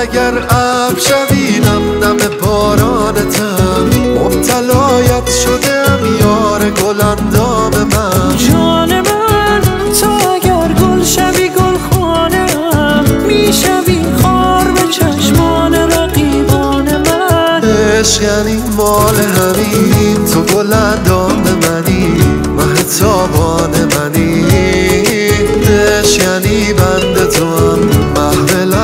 اگر ابر شوینم دم بارانتم، مبتلایت شدم یار گل اندام من. جان من تا اگر گل شوی گل خانه‌ام، میشوی خار به چشمان رقیبان من. عشق یعنی مال همین، تو گل اندام منی، مه تابان منی. عشق یعنی بند تو هم محو